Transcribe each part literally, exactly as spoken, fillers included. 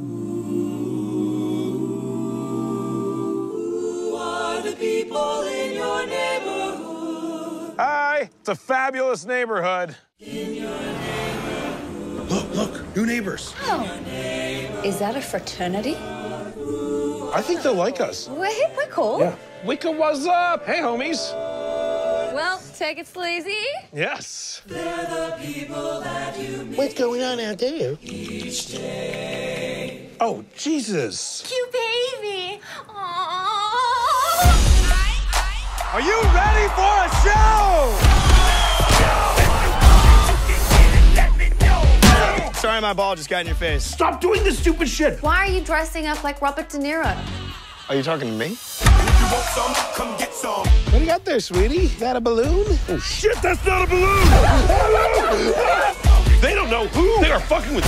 Who are the people in your neighborhood? Hi, it's a fabulous neighborhood. In your neighborhood. Look, look, new neighbors. Oh, is that a fraternity? I think they'll like us. We're hip, we're cool. Yeah. Wicca, what's up? Hey, homies. Well, take it sleazy. Yes. They're the people that you meet. What's going on out there? Each day. Oh, Jesus. Cute baby. Aww. Are you ready for a show? Let me know. Sorry, my ball just got in your face. Stop doing this stupid shit. Why are you dressing up like Robert De Niro? Are you talking to me? Want some, come get some. What do you got there, sweetie? Is that a balloon? Oh, shit, that's not a balloon! They don't know who they are fucking with.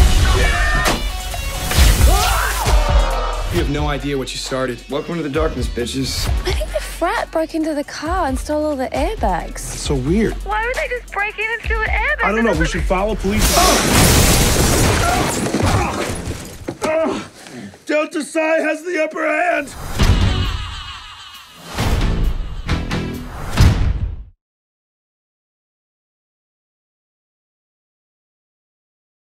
You have no idea what you started. Welcome to the darkness, bitches. I think the frat broke into the car and stole all the airbags. That's so weird. Why would they just break in and steal the airbags? I don't know. We should follow police. Oh. Oh. Oh. Delta Psi has the upper hand.